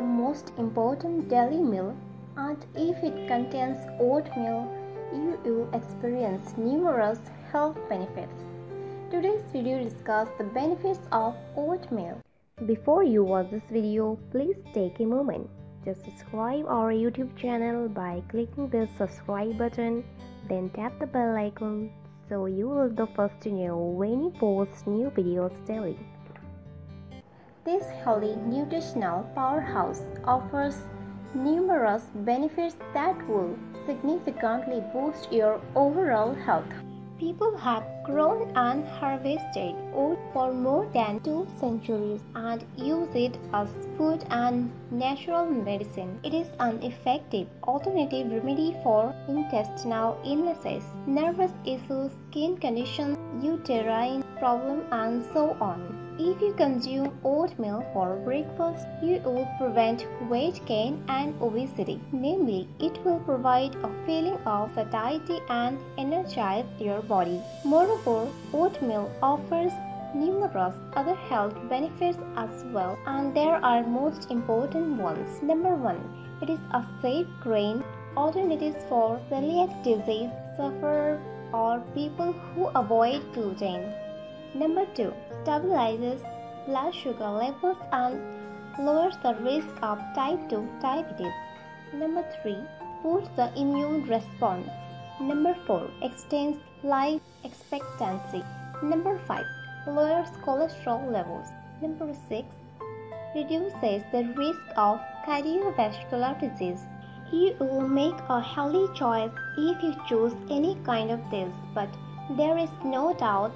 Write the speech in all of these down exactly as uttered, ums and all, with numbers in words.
the most important daily meal, and if it contains oatmeal, you will experience numerous health benefits. Today's video discusses the benefits of oatmeal. Before you watch this video, please take a moment to subscribe our YouTube channel by clicking the subscribe button, then tap the bell icon so you will be the first to know when you post new videos daily. This healthy nutritional powerhouse offers numerous benefits that will significantly boost your overall health. People have grown and harvested oat for more than two centuries and use it as food and natural medicine. It is an effective alternative remedy for intestinal illnesses, nervous issues, skin conditions, uterine problems, and so on. If you consume oatmeal for breakfast, you will prevent weight gain and obesity. Namely, it will provide a feeling of satiety and energize your body. Moreover, oatmeal offers numerous other health benefits as well, and there are most important ones. Number one. It is a safe grain alternative for celiac disease sufferers or people who avoid gluten. Number two. Stabilizes blood sugar levels and lowers the risk of type two diabetes. Number three. Boosts the immune response. Number four. Extends life expectancy. Number five. Lowers cholesterol levels. Number six. Reduces the risk of cardiovascular disease. You will make a healthy choice if you choose any kind of this, but there is no doubt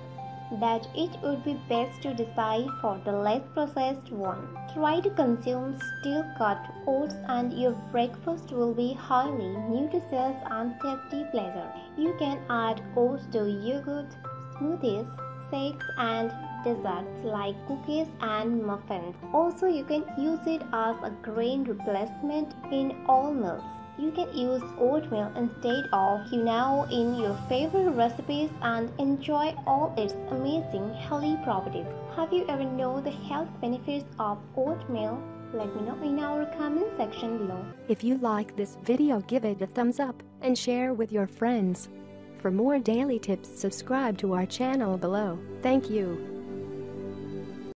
that it would be best to decide for the less processed one. Try to consume steel-cut oats and your breakfast will be highly nutritious and tasty pleasure. You can add oats to yogurt, smoothies, shakes, and desserts like cookies and muffins. Also, you can use it as a grain replacement in all meals. You can use oatmeal instead of quinoa in your favorite recipes and enjoy all its amazing healthy properties. Have you ever known the health benefits of oatmeal? Let me know in our comment section below. If you like this video, give it a thumbs up and share with your friends. For more daily tips, subscribe to our channel below. Thank you.